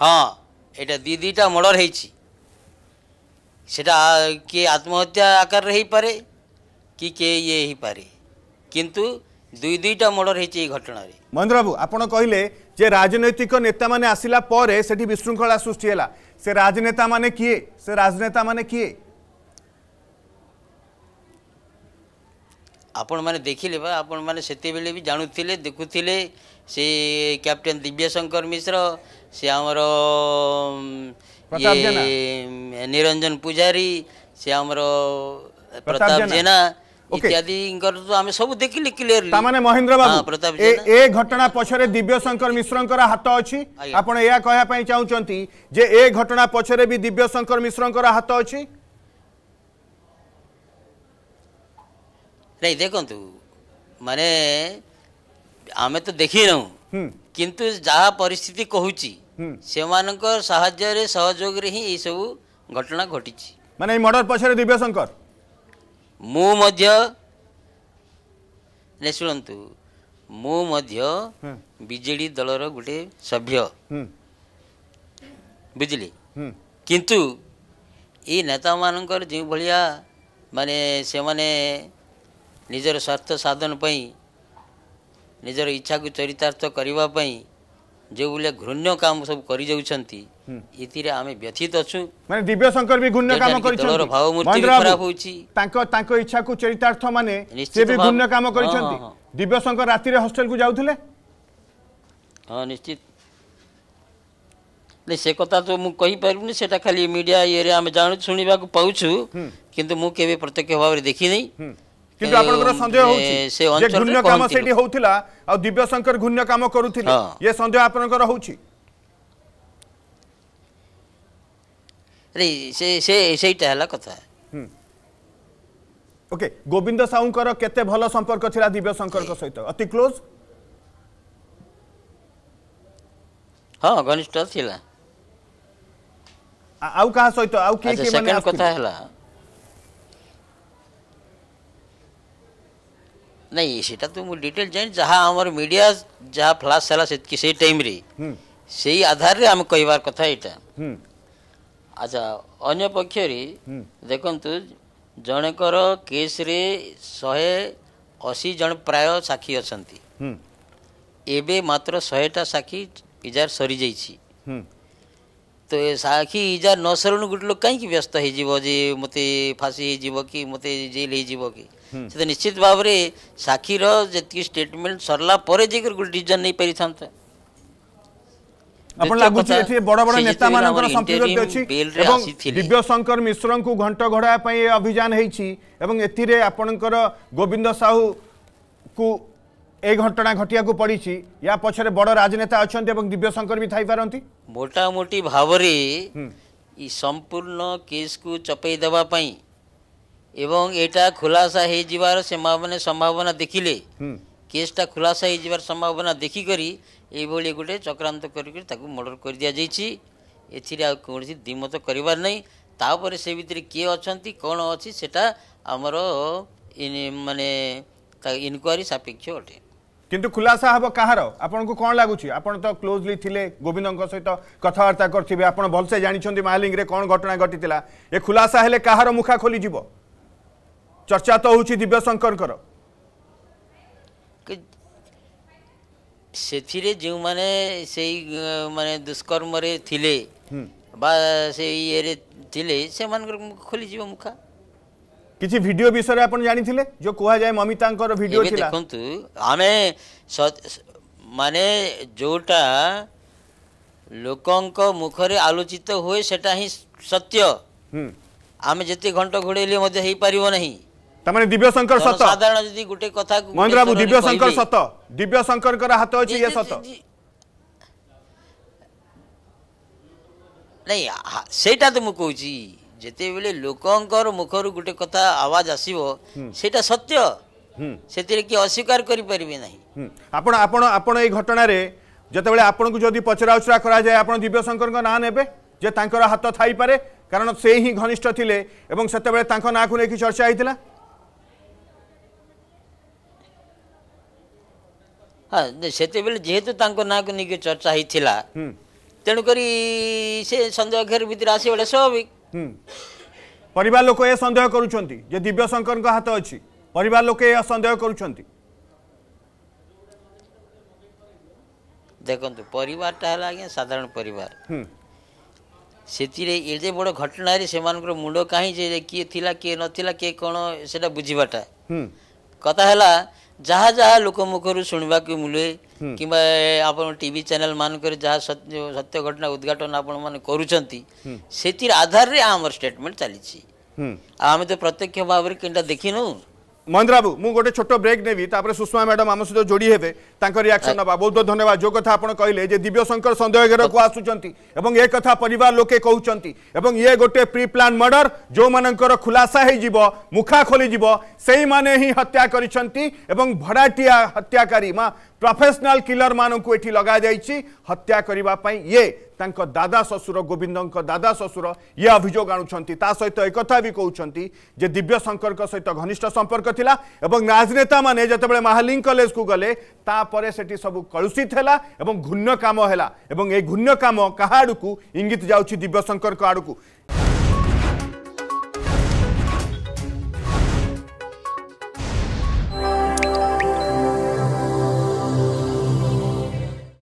हाँ ये दी दीटा मर्डर होटा किए आत्महत्या आकार रही पारे कि के ये ही पारे किंतु दुई दुईटा मर्डर होई घटना रे। महेन्द्र बाबू आपण कहले जे राजनैतिक नेता माने आसिला परे सेठी विशृंखला सृष्टि हैला से राजनेता माने किए से राजनेता माने किए आपण माने देखिले बा आपण माने सेते बेले भी जानुथिले देखुथिले से कैप्टन दिव्यशंकर मिश्र से हमर ये निरंजन पुजारी से हमर प्रताप जेना इत्यादि इंकर तो आमे सब देखिले क्लियरली। तामाने महेन्द्र बाबू प्रताप जेना ए घटना पछरे दिव्यशंकर मिश्रंकर हाथ अछि आपण या कहया पई चाहुचंती जे ए घटना पछरे भी दिव्यशंकर मिश्रंकर हाथ अछि नहीं देखंतु माने आमे तो देखि रहू किंतु जहा परिस्थिति कहूची से मानकर सहाय्य रे सहयोग रे ही ए सब घटना घटिछि माने मर्डर पछरे दिव्यशंकर शुणु मुजेडी दलर गोटे सभ्य बुझे किंतु ये नेता मानकर जो भाया माने से माने निजर स्वार्थ साधन पई निजर इच्छा को चरितार्थ करने जो भाया घृण्य काम सब कर व्यथित माने दिव्यशंकर भी घुण्य काम खराब इच्छा को चरितार्थ माने से भी घुण्य काम दिव्यशंकर राती रे हॉस्टल को जाउथिले हां निश्चित ले से कथा तो मु कहि परबनी सेटा खाली मीडिया ये रे हम जानु सुनिबा को पाउछु किंतु मु केबे प्रत्यक्ष भाव रे देखि नै किंतु आपनकर संदेह होउछि से घुण्य काम सेठी होउथिला आ दिव्यशंकर घुण्य काम करूथिले ये संदेह आपनकर होउछि से कथा। ओके गोविंद साहू केते भलो संपर्क थिला दिव्यशंकर को सहित अति क्लोज हाँ घनिष्ठ थिला आउ कहा सहित आउ के माने कथा हैला नहीं सेटा तो मु डिटेल जान जहा हमर मीडिया जहा फ्लैश हैला सेत कि से टाइम रे सेही आधार रे हम कहिवार कथा एटा अच्छा अन्य पक्ष देखु जनेकर केस्रे 180 जन प्राय साक्षी अच्छा एवं मात्र 100टा साक्षी इजार सरी जाइए तो साक्षी इजार न सरण गोटे लोक कहीं व्यस्त हो मत फाँसी कि मत जेल हो कि तो निश्चित भाव में साक्षीर जी स्टेटमेंट सरला गोटे डिजन नहीं पारि था बड़ा बड़ा नेता दिव्यशंकर मिश्र को घंट घड़ा अभियान होकर गोविंद साहू को ए घटना घटिया को पड़ी या पछरे बड़ राजनेता अच्छा दिव्यशंकर भी थी मोटा मोटी भाव संपूर्ण केस को चपई देवाई एवं एटा खुलासा हो संभावना देखिले केसटा खुलासा हो संभावना देखिकर ये गोटे चक्रांत कर मर्डर कर दि जाइए कौन दिमत करार नहीं तापर से भितर किए अच्छा कौन अच्छी सेटा आमर माने इनक्वारी सापेक्ष अटे किंतु खुलासा हम कहार आपन को कौन लगुच आपन तो क्लोजली थिले गोविंद सहित कथबार्ता करथिबे आपन भलसे जानी मालिंग रे कौन घटना घटीला ये खुलासा हेले कहार मुखा खोली जीवो चर्चा तो होउछि दिव्यशंकर सेथिरे जो माने से माने दुष्कर्म रे थिले बा से ये रे थिले से मान खोली जीव मुखा किछि वीडियो विषय रे आपण जानि थिले जो कोहा जाय ममितांकर वीडियो थिला देखंतु आमे माने जोटा लोकंक मुखरे आलोचित होय सेटा ही सत्य आमे जति घंट घोड़ेले मध्ये हे परिवो नहीं तमाने दिव्यशंकर सत साधारण जदी गुटे कथा महेन्द्र बाबू दिव्यशंकर सत दिव्यशंकर कर हाथ अछि ये सत नहीं सेटा तो मु कहू छी जते बेले लोकंकर मुखर गुटे कथा आवाज आसीबो सेटा सत्य सेतिर की अस्वीकार करि परिबे नाही आपण आपण आपण ए घटना रे जते बेले आपण को जदी पचराउचरा करा जाय आपण दिव्यशंकर का ना नेबे जे तांकर हाथ थाई पारे कारण से ही घनिष्ठ थिले एवं सेते बेले तांको ना को नेकी चर्चा आइतिला हाँ से जेहेतु ना को लेकिन चर्चा होता तेणुक से सन्देह घेर भर आसवाटा स्वाभाविक परिवार लोक ए सन्देह कर दिव्यशंकर हाथ अच्छी परिवार लोक ए सन्देह कर देखु परिवार आज्ञा साधारण परिवार से बड़ घटना से मुंड कहीं किए थिला किए नथिला किए कौन से बुझाटा कथा है जहाँ जहाँ लोक मुखर शुणा को मिले कि आपन टीवी चैनल मानक जहाँ सत्य घटना उद्घाटन आपंट आधार रे आम स्टेटमेंट चली आम तो प्रत्यक्ष भाव में कहीं देखी नौ महेंद्र बाबू मु गोटे छोट ब्रेक नेबी तापर सुषमा मैडम आम सहित जोड़ी हेबे तांकर रिएक्शन नबा बहुत बहुत धन्यवाद जो कथा आपण कहले जे दिव्यशंकर संदेह घेर को आसुचंती एवं ए कथा परिवार लोके कहउचंती एवं ये गोटे प्री प्लान मर्डर जो मानकर खुलासा हे जीव मुखा खोली जीव सेही माने ही हत्या करिसंती एवं भड़ाटिया हत्याकारी मा प्रोफेशनल किलर मानकु एठी लगा जाईची हत्या करिबा पई ये तांको दादा ससुर गोविंदंक दादा ससुर ये अभियोग आणुंट सहित एक भी कहते जे दिव्यशंकर सहित घनिष्ठ संपर्क थिला एवं राजनेता माने जतबेले महालिंग कॉलेज को गले तापरे सेठी सब कलुषित हैला एवं घुण्य काम हैला एवं ए घुण्य काम कहाडुकु इंगित जाउची दिव्यशंकर आडुकु।